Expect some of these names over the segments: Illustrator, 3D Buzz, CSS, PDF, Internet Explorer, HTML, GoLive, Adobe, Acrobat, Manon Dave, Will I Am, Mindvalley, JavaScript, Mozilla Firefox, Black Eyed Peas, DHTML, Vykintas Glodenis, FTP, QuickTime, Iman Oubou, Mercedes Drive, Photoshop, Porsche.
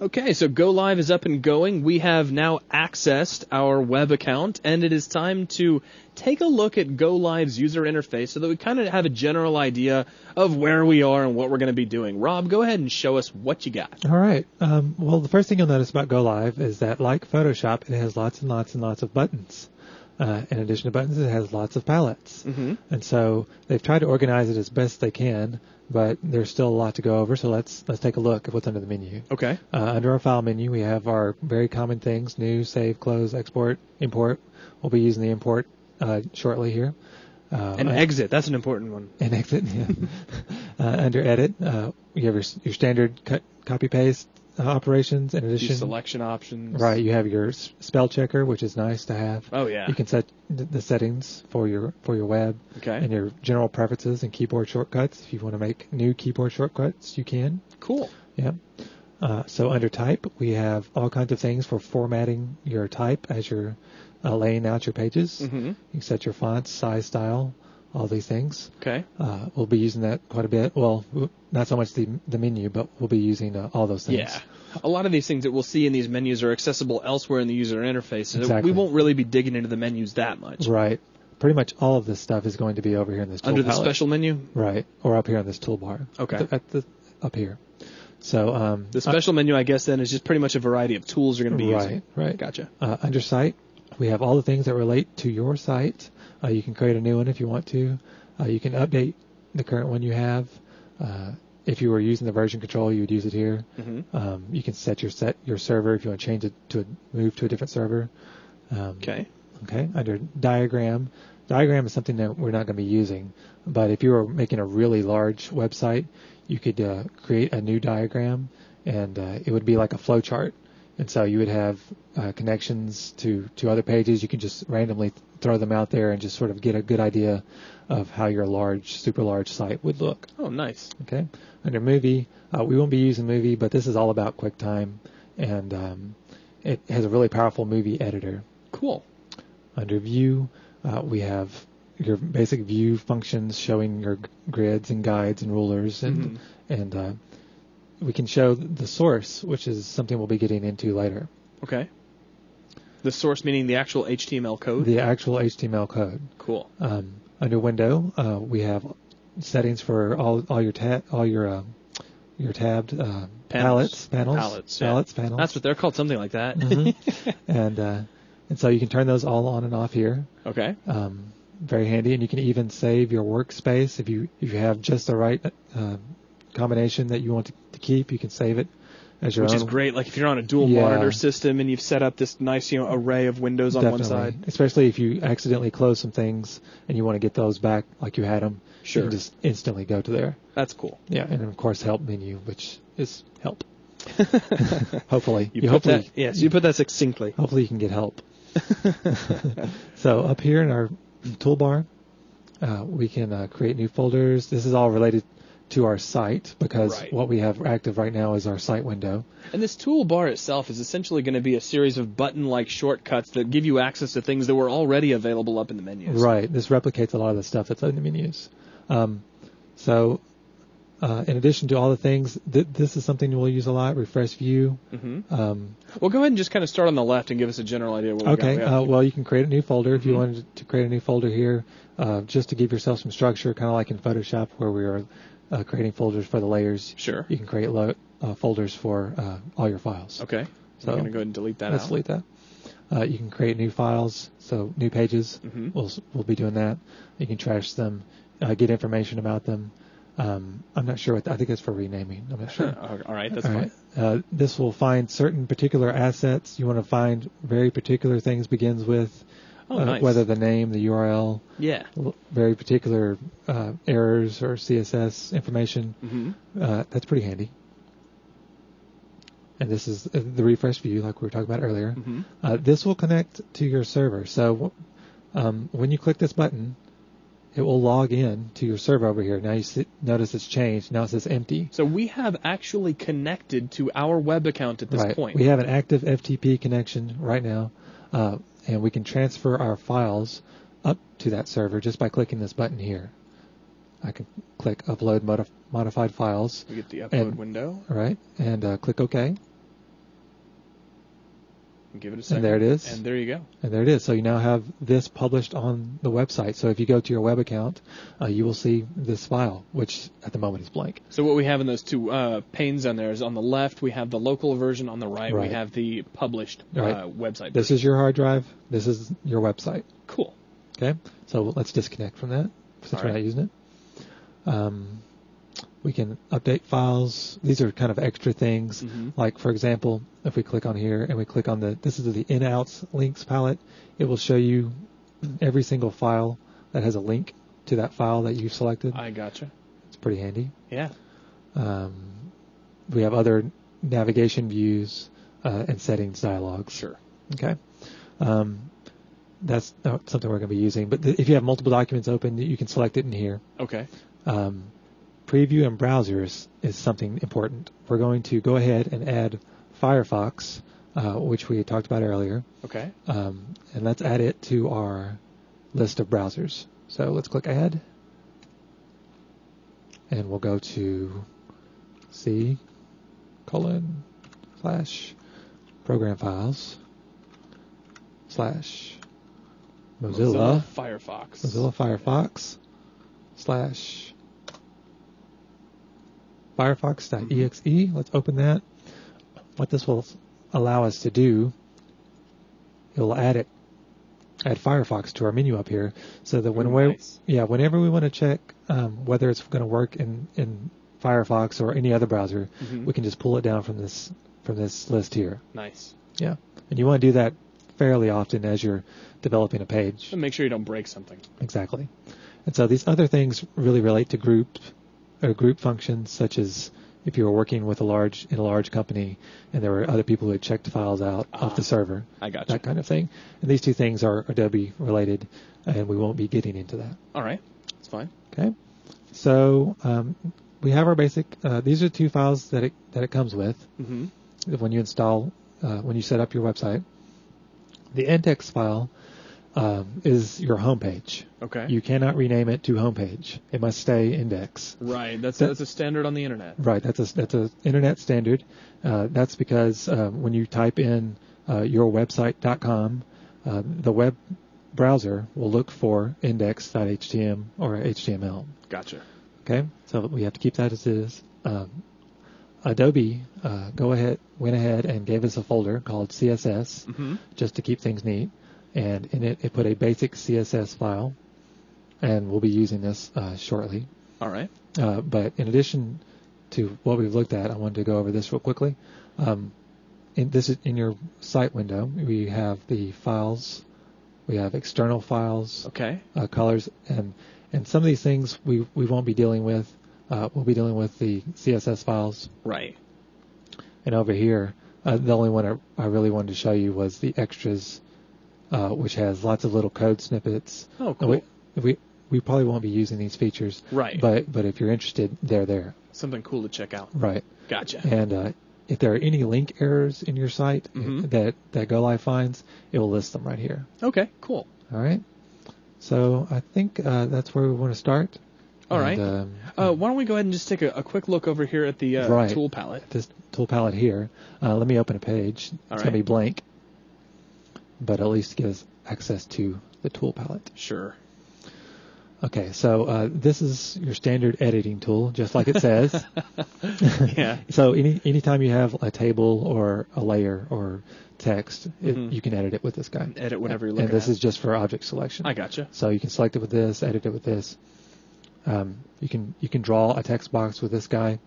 Okay, so GoLive is up and going. We have now accessed our web account, and it is time to take a look at GoLive's user interface so that we kind of have a general idea of where we are and what we're going to be doing. Rob, go ahead and show us what you got. All right. Well, the first thing you'll notice about GoLive is that, like Photoshop, it has lots and lots and lots of buttons. In addition to buttons, it has lots of palettes. Mm-hmm. And so they've tried to organize it as best they can, but there's still a lot to go over, so let's take a look at what's under the menu. Okay. Under our file menu, we have our very common things: new, save, close, export, import. We'll be using the import shortly here. And exit, that's an important one. And exit, yeah. Under edit, you have your standard cut, copy-paste operations. In addition, selection options. Right, you have your spell checker, which is nice to have. Oh yeah. You can set the settings for your web. Okay. And your general preferences and keyboard shortcuts. If you want to make new keyboard shortcuts, you can. Cool. Yeah. So under type, we have all kinds of things for formatting your type as you're laying out your pages. Mm-hmm. You can set your fonts, size, style. All these things. Okay. We'll be using that quite a bit. Well, not so much the menu, but we'll be using all those things. Yeah. A lot of these things that we'll see in these menus are accessible elsewhere in the user interface, so exactly. We won't really be digging into the menus that much. Right. Pretty much all of this stuff is going to be over here in this toolbar. Under the special menu? Right. Or up here on this toolbar. Okay. Up here. So the special menu, I guess, then, is just pretty much a variety of tools you're going to be using. Right. Gotcha. Under site, we have all the things that relate to your site. You can create a new one if you want to. You can update the current one you have. If you were using the version control, you would use it here. Mm-hmm. You can set your server if you want to change it to move to a different server. Okay. Under diagram. Diagram is something that we're not going to be using, but if you were making a really large website, you could create a new diagram, and it would be like a flow chart. And so you would have connections to other pages. You can just randomly throw them out there and just sort of get a good idea of how your super large site would look. Oh, nice. Okay. Under movie, we won't be using movie, but this is all about QuickTime, and it has a really powerful movie editor. Cool. Under view, we have your basic view functions showing your grids and guides and rulers, and we can show the source, which is something we'll be getting into later. Okay. The source meaning the actual HTML code? The actual HTML code. Cool. Under window, we have settings for all your tabbed palettes. That's what they're called, something like that. Mm-hmm. And so you can turn those all on and off here. Okay. Very handy, and you can even save your workspace if you have just the right combination that you want to keep. You can save it as your own. Which is great. Like if you're on a dual monitor system and you've set up this nice array of windows on one side. Especially if you accidentally close some things and you want to get those back like you had them. Sure. You can just instantly go to there. That's cool. Yeah, and of course help menu, which is help. Hopefully. You put that succinctly. Hopefully you can get help. So up here in our toolbar, we can create new folders. This is all related to our site, because what we have active right now is our site window. And this toolbar itself is essentially going to be a series of button-like shortcuts that give you access to things that were already available up in the menus. Right. This replicates a lot of the stuff that's in the menus. In addition to all the things, this is something we'll use a lot, refresh view. Mm-hmm. Well, go ahead and just kind of start on the left and give us a general idea of what we got. Well, you can create a new folder if you wanted to create a new folder here, just to give yourself some structure, kind of like in Photoshop where we are creating folders for the layers. Sure. You can create folders for all your files. Okay. So I'm going to go ahead and delete that. Let's delete that. You can create new files, so new pages. Mm-hmm. We'll be doing that. You can trash them, get information about them. I'm not sure I think that's for renaming. I'm not sure. All right, that's fine. This will find certain particular assets. You want to find very particular things begins with, nice. Whether the name, the URL, very particular errors or CSS information. Mm-hmm. That's pretty handy. And this is the refresh view like we were talking about earlier. Mm-hmm. This will connect to your server. So when you click this button, it will log in to your server over here. Now you notice it's changed. Now it says empty. So we have actually connected to our web account at this point. We have an active FTP connection right now, and we can transfer our files up to that server just by clicking this button here. I can click Upload Modified Files. We get the Upload window. Right, and click OK. Give it a second. And there it is. And there you go. And there it is. So you now have this published on the website. So if you go to your web account, you will see this file, which at the moment is blank. So what we have in those two panes on there is on the left, we have the local version. On the right, we have the published website. This is your hard drive. This is your website. Cool. Okay. So let's disconnect from that since we're not using it. We can update files. These are kind of extra things. Mm-hmm. Like, for example, if we click on here and we click on the, this is the in-outs links palette, it will show you every single file that has a link to that file that you've selected. I gotcha. It's pretty handy. Yeah. We have other navigation views and settings dialogues. Sure. Okay. That's not something we're going to be using, but if you have multiple documents open, you can select it in here. Okay. Preview and browser is something important. We're going to go ahead and add Firefox, which we talked about earlier. Okay. And let's add it to our list of browsers. So let's click Add. And we'll go to C:/program files/Mozilla Firefox.exe. Let's open that. What this will allow us to do, it will add Firefox to our menu up here, so that whenever we want to check whether it's going to work in Firefox or any other browser, we can just pull it down from this list here. Nice. Yeah, and you want to do that fairly often as you're developing a page. And make sure you don't break something. Exactly. And so these other things really relate to group functions, such as if you were working with a large company and there were other people who had checked files out off the server. I gotcha. That kind of thing. And these two things are Adobe related, and we won't be getting into that. All right. That's fine. Okay. So we have our basic. These are two files that it comes with when you install, when you set up your website. The in-text file is your home page. Okay. You cannot rename it to home page. It must stay index. Right. That's a standard on the Internet. Right. That's a Internet standard. That's because when you type in yourwebsite.com, the web browser will look for index.htm or HTML. Gotcha. Okay. So we have to keep that as is. Adobe went ahead and gave us a folder called CSS just to keep things neat. And in it put a basic CSS file, and we'll be using this shortly. All right. But in addition to what we've looked at, I wanted to go over this real quickly. In your site window, we have the files, we have external files, colors, and some of these things we won't be dealing with. We'll be dealing with the CSS files. Right. And over here, the only one I really wanted to show you was the extras, which has lots of little code snippets. Oh, cool. We probably won't be using these features. Right. But if you're interested, they're there. Something cool to check out. Right. Gotcha. And if there are any link errors in your site that GoLive finds, it will list them right here. Okay, cool. All right. So I think that's where we want to start. All right. Why don't we go ahead and just take a quick look over here at the tool palette. This tool palette here. Let me open a page. It's going to be blank, but at least give us access to the tool palette. Sure. Okay, so this is your standard editing tool, just like it says. Yeah. So anytime you have a table or a layer or text, you can edit it with this guy. Edit whatever you're looking at. And this is just for object selection. I gotcha. So you can select it with this, edit it with this. You can draw a text box with this guy.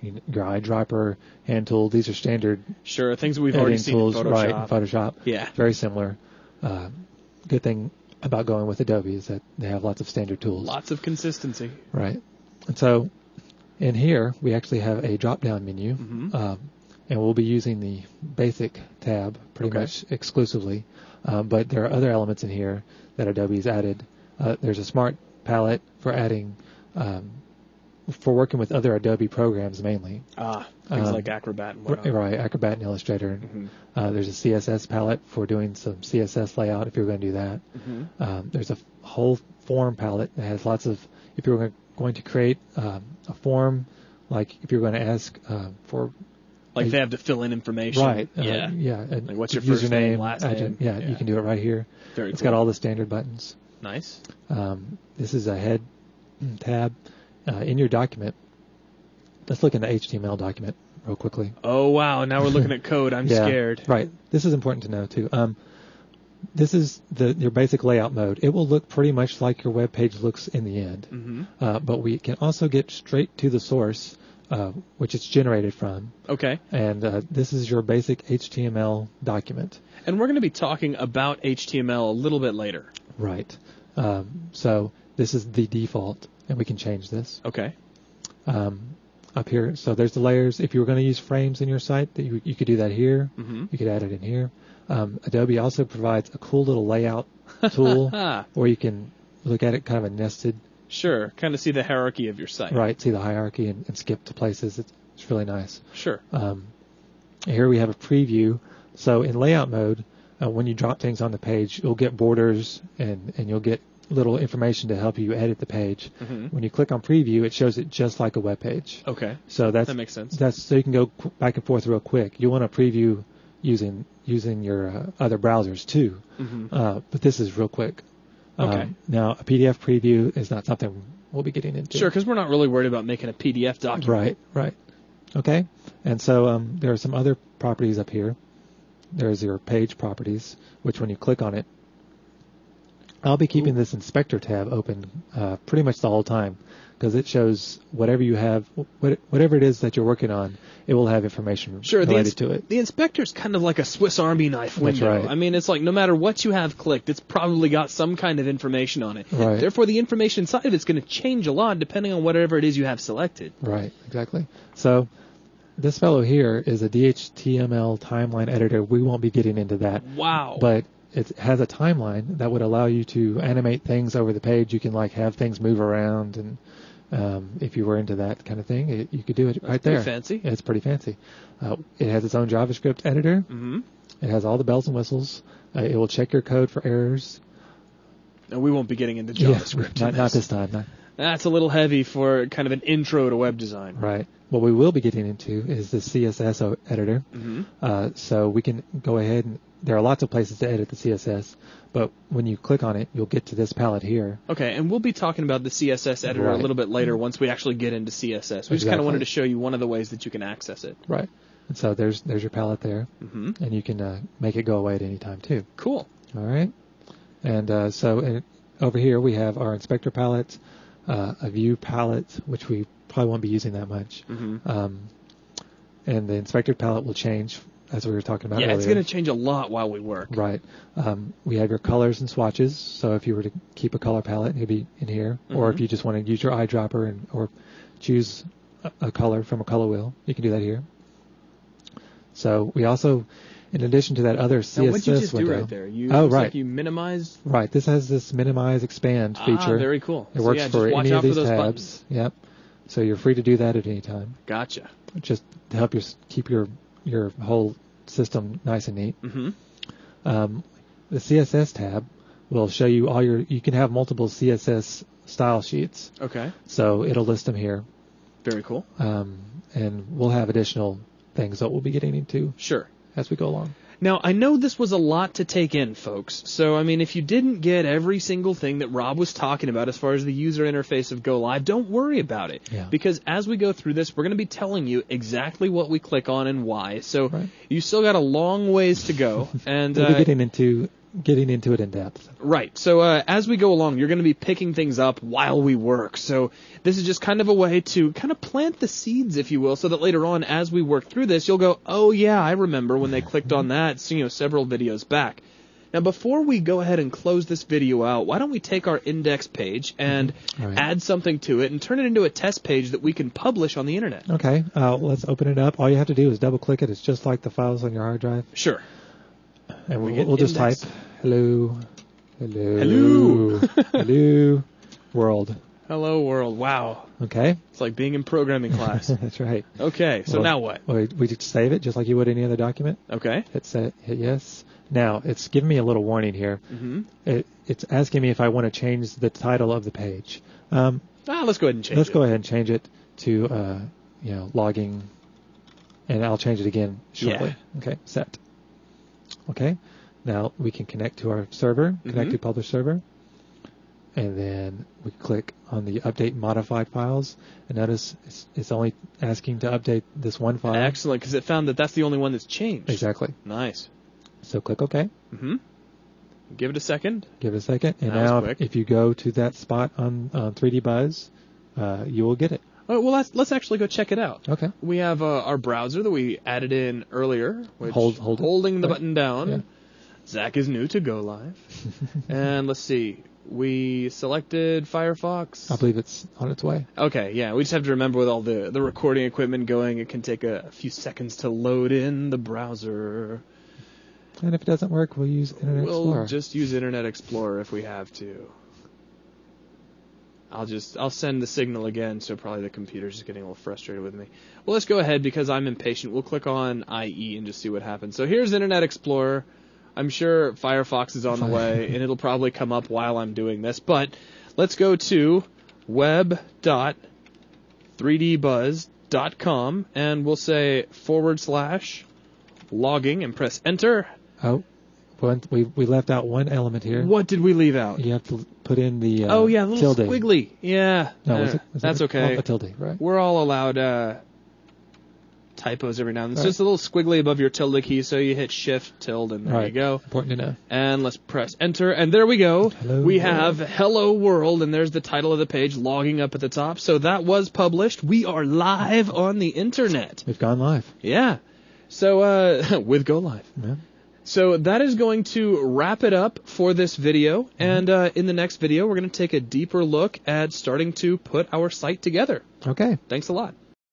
Your eyedropper, hand tool, these are standard. Sure, things we've already seen tools, in Photoshop. Right, in Photoshop. Yeah. Very similar. Good thing about going with Adobe is that they have lots of standard tools. Lots of consistency. Right. And so in here, we actually have a drop-down menu, and we'll be using the basic tab pretty much exclusively. But there are other elements in here that Adobe's added. There's a smart palette for adding... for working with other Adobe programs mainly. Things like Acrobat and whatnot. Right, Acrobat and Illustrator. There's a CSS palette for doing some CSS layout if you're going to do that. There's a whole form palette that has lots of, if you're going to create a form, like if you're going to ask for Like they have to fill in information. Right. Yeah. Yeah. And like what's your first name, last name? Yeah, you can do it right here. Very It's cool. Got all the standard buttons. Nice. This is a head tab in your document. Let's look at the HTML document real quickly. Oh, wow. Now we're looking at code. I'm scared. Right. This is important to know, too. This is your basic layout mode. It will look pretty much like your web page looks in the end. Mm-hmm. But we can also get straight to the source, which it's generated from. Okay. And this is your basic HTML document. And we're going to be talking about HTML a little bit later. Right. So this is the default, and we can change this. Okay. Up here. So there's the layers. If you were going to use frames in your site, that you could do that here. Mm-hmm. You could add it in here. Adobe also provides a cool little layout tool where you can look at it kind of a nested. Sure. Kind of see the hierarchy of your site. Right. See the hierarchy and skip to places. It's really nice. Sure. Here we have a preview. So in layout mode, when you drop things on the page, you'll get borders and you'll get little information to help you edit the page. Mm-hmm. When you click on preview, it shows it just like a web page. Okay. So that makes sense. So you can go back and forth real quick. You want to preview using your other browsers too. Mm-hmm. But this is real quick. Okay. Now, a PDF preview is not something we'll be getting into. Sure, because we're not really worried about making a PDF document. Right. Okay. And so there are some other properties up here. There's your page properties, which when you click on it, I'll be keeping this inspector tab open pretty much the whole time because it shows whatever you have, whatever it is that you're working on, it will have information related to it. The inspector is kind of like a Swiss Army knife window. That's right. I mean, it's like no matter what you have clicked, it's probably got some kind of information on it. Right. Therefore, the information side of it's going to change a lot depending on whatever it is you have selected. Right, exactly. So this fellow here is a DHTML timeline editor. We won't be getting into that. Wow. But it has a timeline that would allow you to animate things over the page. You can have things move around, and if you were into that kind of thing, you could do it right there. That's pretty fancy. It's pretty fancy. It has its own JavaScript editor. Mm-hmm. It has all the bells and whistles. It will check your code for errors. No, we won't be getting into JavaScript. Not this time. That's a little heavy for kind of an intro to web design. Right. What we will be getting into is the CSS editor. Mm-hmm. So we can go ahead and there are lots of places to edit the CSS, but when you click on it, you'll get to this palette here. Okay, and we'll be talking about the CSS editor a little bit later once we actually get into CSS. We just kind of wanted to show you one of the ways that you can access it. Right. And so there's your palette there, mm-hmm. and you can make it go away at any time, too. Cool. All right. And so over here we have our inspector palette, a view palette, which we probably won't be using that much. Mm-hmm. And the inspector palette will change as we were talking about earlier. Yeah, it's going to change a lot while we work. Right. We have your colors and swatches. So if you were to keep a color palette, it would be in here. Mm-hmm. Or if you just want to use your eyedropper or choose a color from a color wheel, you can do that here. So we also, in addition to that other CSS window. What did you just do right there? You minimized? Right. This has this minimize expand feature. Ah, very cool. It works for any of these tabs. Buttons. Yep. So you're free to do that at any time. Gotcha. Just to help you keep your whole system nice and neat. Mm-hmm. The CSS tab will show you all your... You can have multiple CSS style sheets. Okay. So it'll list them here. Very cool. And we'll have additional things that we'll be getting into. Sure. As we go along. Now, I know this was a lot to take in, folks. So, I mean, if you didn't get every single thing that Rob was talking about as far as the user interface of GoLive, don't worry about it. Yeah. Because as we go through this, we're going to be telling you exactly what we click on and why. So you still got a long ways to go. And we'll be getting into it in depth. Right. So as we go along, you're going to be picking things up while we work. So this is just kind of a way to kind of plant the seeds, if you will, so that later on as we work through this, you'll go, oh, yeah, I remember when they clicked on that, several videos back. Now, before we go ahead and close this video out, why don't we take our index page and add something to it and turn it into a test page that we can publish on the Internet? Okay. Let's open it up. All you have to do is double-click it. It's just like the files on your hard drive. Sure. And we'll just type, hello, hello, world. Hello, world. Wow. Okay. It's like being in programming class. That's right. Okay. So now what? We just save it just like you would any other document. Okay. Hit yes. Now, it's giving me a little warning here. Mm-hmm. It's asking me if I want to change the title of the page. Let's go ahead and change it. Let's go ahead and change it to, logging And I'll change it again shortly. Yeah. Okay, set. Okay, now we can connect to our server, connect to publish server. And then we click on the update modified files. And notice it's only asking to update this one file. Excellent, because it found that that's the only one that's changed. Exactly. Nice. So click OK. Mm-hmm. Give it a second. Give it a second. And now if you go to that spot on 3D Buzz, you will get it. All right, well, let's actually go check it out. Okay. We have our browser that we added in earlier, which holding the button down. Yeah. Zach is new to GoLive. And let's see. We selected Firefox. I believe it's on its way. Okay, yeah. We just have to remember with all the recording equipment going, it can take a few seconds to load in the browser. And if it doesn't work, we'll use Internet Explorer. We'll just use Internet Explorer if we have to. I'll send the signal again, so probably the computer's just getting a little frustrated with me. Well, let's go ahead because I'm impatient. We'll click on IE and just see what happens. So here's Internet Explorer. I'm sure Firefox is on the way, and it'll probably come up while I'm doing this. But let's go to web.3dbuzz.com, and we'll say / logging and press enter. Oh, we left out one element here. What did we leave out? You have to put in the tilde. Oh, yeah, a little tilde. Squiggly. Yeah. No, that's okay. Oh, a tilde, right? We're all allowed typos every now and then. It's just a little squiggly above your tilde key, so you hit shift, tilde, and there you go. Important to know. And let's press enter, and there we go. We have Hello World, and there's the title of the page logging up at the top. So that was published. We are live on the internet. We've gone live. Yeah. So with GoLive. Yeah. So that is going to wrap it up for this video. And in the next video, we're going to take a deeper look at starting to put our site together. Okay. Thanks a lot.